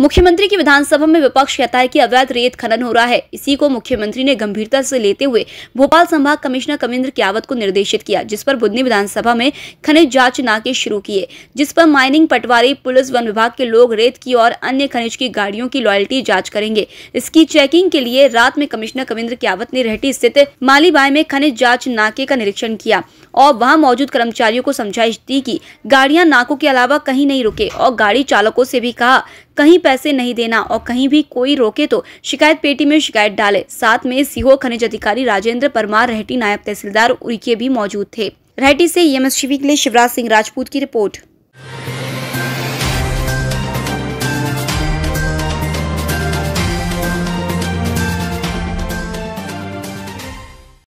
मुख्यमंत्री की विधानसभा में विपक्ष कहता है कि अवैध रेत खनन हो रहा है। इसी को मुख्यमंत्री ने गंभीरता से लेते हुए भोपाल संभाग कमिश्नर कविन्द्र कियावत को निर्देशित किया, जिस पर बुद्धनी विधानसभा में खनिज जांच नाके शुरू किए, जिस पर माइनिंग, पटवारी, पुलिस, वन विभाग के लोग रेत की और अन्य खनिज की गाड़ियों की लॉयल्टी जाँच करेंगे। इसकी चेकिंग के लिए रात में कमिश्नर कविन्द्र कियावत ने रेहटी स्थित मालीबाई में खनिज जाँच नाके का निरीक्षण किया और वहाँ मौजूद कर्मचारियों को समझाइश दी कि गाड़ियाँ नाकों के अलावा कहीं नहीं रुके और गाड़ी चालकों से भी कहा कहीं पैसे नहीं देना और कहीं भी कोई रोके तो शिकायत पेटी में शिकायत डाले। साथ में सीओ खनिज अधिकारी राजेंद्र परमार, रेहटी नायब तहसीलदार उरी के भी मौजूद थे। रेहटी से ईएमएस शिविर के लिए शिवराज सिंह राजपूत की रिपोर्ट।